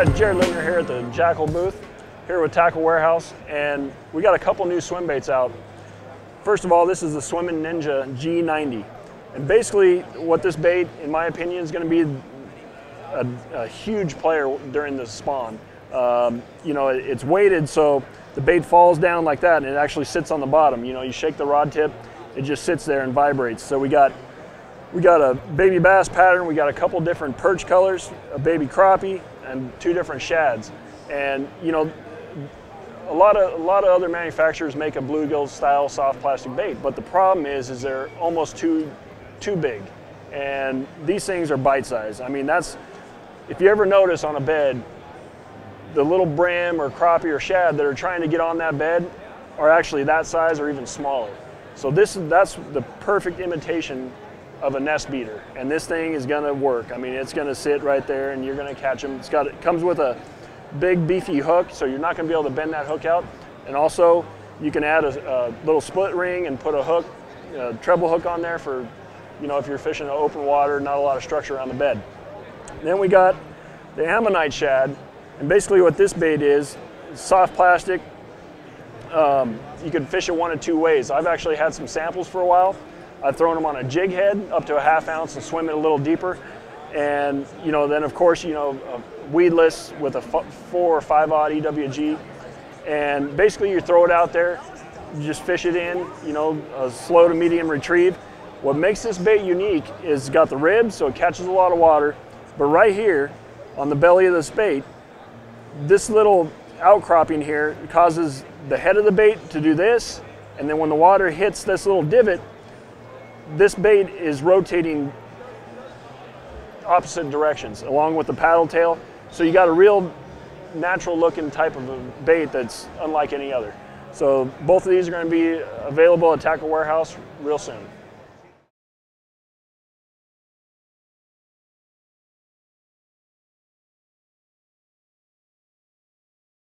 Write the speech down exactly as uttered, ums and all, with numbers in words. All right, Jared Lintner here at the Jackal booth, here with Tackle Warehouse, and we got a couple new swim baits out. First of all, this is the Swimming Ninja G ninety. And basically what this bait, in my opinion, is going to be a, a huge player during the spawn. Um, you know, it, it's weighted so the bait falls down like that and it actually sits on the bottom. You know, you shake the rod tip, it just sits there and vibrates. So we got we got a baby bass pattern, we got a couple different perch colors, a baby crappie, and two different shads. And you know, a lot of a lot of other manufacturers make a bluegill style soft plastic bait, but the problem is is they're almost too too big, and these things are bite-sized. I mean, that's, if you ever notice on a bed, the little brim or crappie or shad that are trying to get on that bed are actually that size or even smaller. So this that's the perfect imitation of a nest beater, and this thing is going to work. I mean, it's going to sit right there and you're going to catch them. It's got, it comes with a big beefy hook, so you're not going to be able to bend that hook out, and also you can add a, a little split ring and put a hook, a treble hook on there for, you know, if you're fishing in open water, not a lot of structure around the bed. And then we got the ammonite shad, and basically what this bait is, soft plastic. Um, you can fish it one of two ways. I've actually had some samples for a while. I've thrown them on a jig head up to a half ounce and swim it a little deeper. And, you know, then of course, you know, weedless with a four or five odd E W G. And basically you throw it out there, you just fish it in, you know, a slow to medium retrieve. What makes this bait unique is it's got the ribs, so it catches a lot of water. But right here on the belly of this bait, this little outcropping here causes the head of the bait to do this. And then when the water hits this little divot, this bait is rotating opposite directions along with the paddle tail. So you got a real natural looking type of a bait that's unlike any other. So both of these are going to be available at Tackle Warehouse real soon.